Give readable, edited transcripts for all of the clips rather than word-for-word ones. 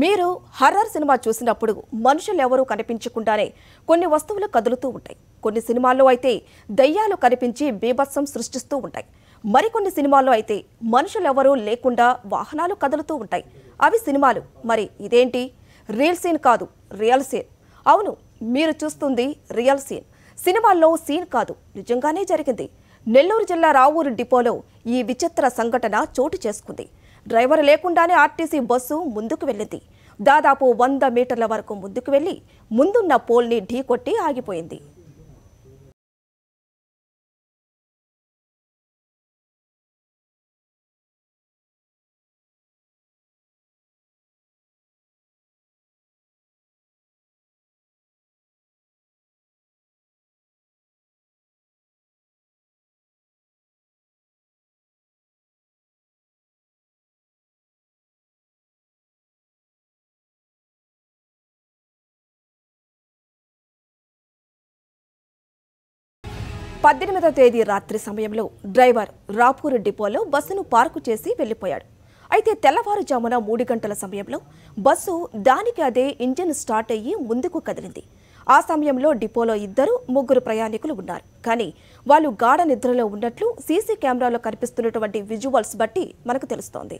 మీరు horror cinema చూసినప్పుడు మనుషులు ఎవరు కనిపించకుండానే కొన్ని వస్తువులు కదులుతూ ఉంటాయి. కొన్ని సినిమాల్లో అయితే దయ్యాలు కనిపించి బీభత్సం సృష్టిస్తూ ఉంటాయి. మరికొన్ని సినిమాల్లో అయితే మనుషులు ఎవరు లేకుండా వాహనాలు కదులుతూ ఉంటాయి. అవి సినిమాలు. మరి ఇదేంటి? రియల్ సీన్ కాదు, రియల్ సీన్. అవును, మీరు చూస్తుంది రియల్ సీన్, సినిమాల్లో సీన్ కాదు, నిజంగానే జరిగింది. నెల్లూరు జిల్లా రావూరు డిపోలో ఈ విచిత్ర సంఘటన చోటు చేసుకుంది. డ్రైవర్ లేకుండానే ఆర్టీసీ బస్సు ముందుకు వెళ్ళింది. దాదాపు 100 మీటర్ల వరకు ముందుకు వెళ్ళి ముందున్న పోల్ని ఢీకొట్టి ఆగిపోయింది. పద్దెనిమిదవ తేదీ రాత్రి సమయంలో డ్రైవర్ రాపూరు డిపోలో బస్సును పార్కు చేసి వెళ్లిపోయాడు. అయితే తెల్లవారుజామున 3 గంటల సమయంలో బస్సు దానికి అదే ఇంజిన్ స్టార్ట్ అయ్యి ముందుకు కదిలింది. ఆ సమయంలో డిపోలో 2-3 ప్రయాణికులు ఉన్నారు. కానీ వాళ్ళు గాఢ నిద్రలో ఉన్నట్లు సీసీ కెమెరాలో కనిపిస్తున్నటువంటి విజువల్స్ బట్టి మనకు తెలుస్తోంది.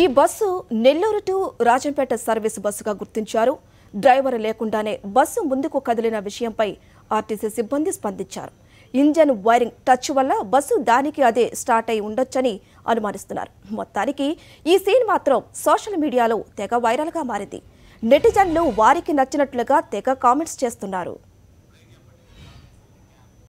ఈ bus Nellore to Rajampet service బస్సుగా గుర్తించారు. డ్రైవర్ లేకుండానే బస్సు ముందుకు కదిలిన విషయంపై ఆర్టీసీ సిబ్బంది స్పందించారు. ఇంజన్ వైరింగ్ టచ్ వల్ల బస్సు దానికి అదే స్టార్ట్ అయి ఉండొచ్చని అనుమానిస్తున్నారు. మొత్తానికి ఈ సీన్ మాత్రం సోషల్ మీడియాలో తెగ వైరల్గా మారింది. నెటిజన్లు వారికి నచ్చినట్లుగా తెగ కామెంట్స్ చేస్తున్నారు.